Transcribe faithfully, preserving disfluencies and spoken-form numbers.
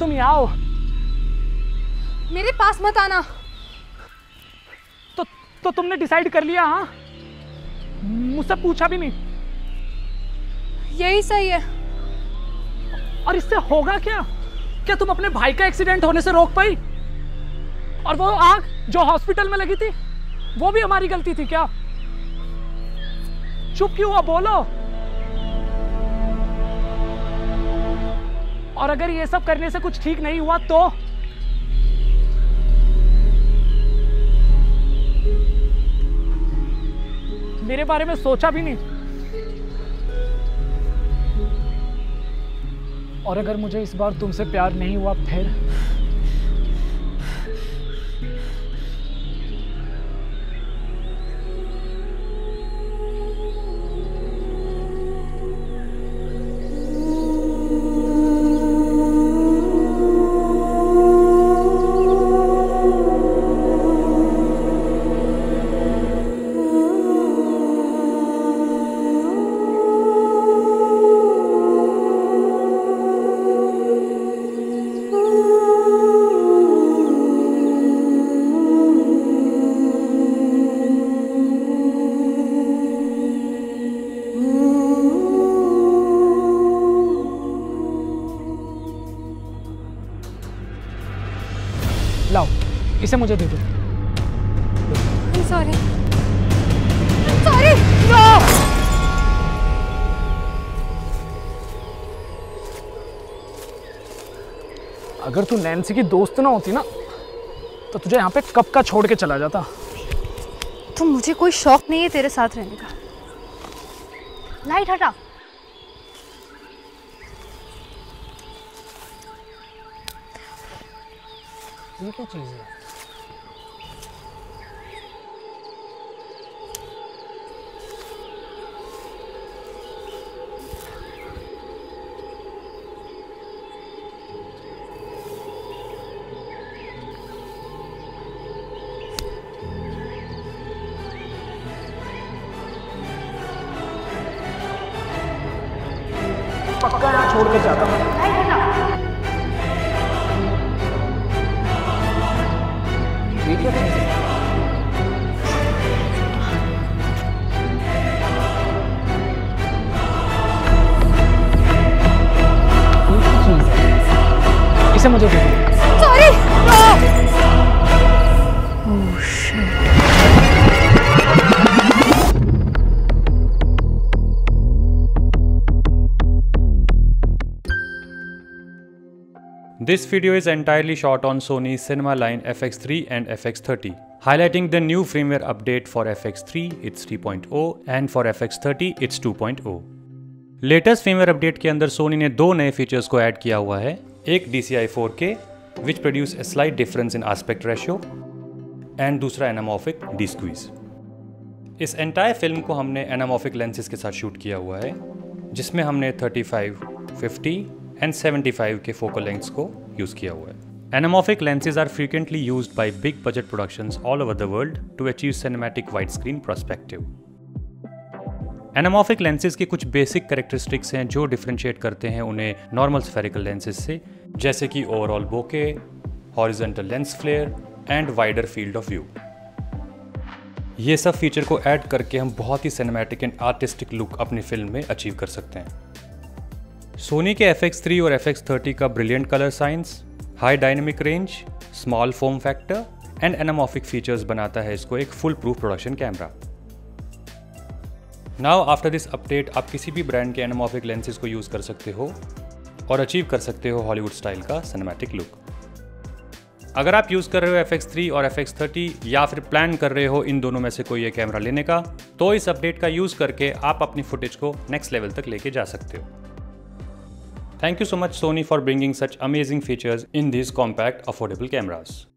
तुम आओ, मेरे पास मत आना। तो तो तुमने डिसाइड कर लिया? हाँ, मुझसे पूछा भी नहीं। यही सही है। और इससे होगा क्या? क्या तुम अपने भाई का एक्सीडेंट होने से रोक पाई? और वो आग जो हॉस्पिटल में लगी थी, वो भी हमारी गलती थी क्या? चुप क्यों हो? बोलो। और अगर ये सब करने से कुछ ठीक नहीं हुआ तो मेरे बारे में सोचा भी नहीं। और अगर मुझे इस बार तुमसे प्यार नहीं हुआ फिर? लाओ, इसे मुझे दे दो। I'm sorry. I'm sorry. No! अगर तू नैन्सी की दोस्त ना होती ना, तो तुझे यहाँ पे कब का छोड़ के चला जाता। तो मुझे कोई शौक नहीं है तेरे साथ रहने का। लाइट हटा। ये क्या चीज है? पक्का यहाँ छोड़ के जाता हूँ। इसे मुझे दे। Sorry. Oh shit. This video is entirely shot on Sony Cinema Line F X three and F X thirty, highlighting the new firmware update for F X three, it's three point oh, and for F X thirty, it's two point oh. Latest firmware update के अंदर Sony ने दो नए features को add किया हुआ है, एक D C I four K, which produce a slight difference in aspect ratio, and दूसरा anamorphic de-squeeze. इस entire film को हमने anamorphic lenses के साथ shoot किया हुआ है, जिसमें हमने thirty-five, fifty, and seventy-five के फोकल लेंथ्स को यूज किया हुआ है। Anamorphic lenses are frequently used by big budget productions all over the world to achieve cinematic wide screen perspective. Anamorphic lenses के कुछ बेसिक कैरेक्टरिस्टिक्स हैं जो डिफरेंशिएट करते हैं उन्हें नॉर्मल स्फेरिकल लेंसेज से, जैसे कि overall bokeh, horizontal lens flare and wider field of view. ये सब फीचर को ऐड करके हम बहुत ही सिनेमैटिक एंड आर्टिस्टिक लुक अपनी फिल्म में अचीव कर सकते हैं। सोनी के F X three और F X thirty का brilliant colour science, high dynamic range, small form factor and anamorphic features बनाता है इसको एक full proof production camera. Now after this update आप किसी भी ब्रांड के एनामॉर्फिक लेंसेज को यूज कर सकते हो और अचीव कर सकते हो हॉलीवुड स्टाइल का सिनेमैटिक लुक। अगर आप यूज़ कर रहे हो एफ एक्स थ्री और एफ एक्स थर्टी या फिर प्लान कर रहे हो इन दोनों में से कोई एक कैमरा लेने का, तो इस अपडेट का यूज़ करके आप अपनी फुटेज को नेक्स्ट लेवल तक लेके जा सकते हो। Thank you so much Sony for bringing such amazing features in these compact, affordable cameras.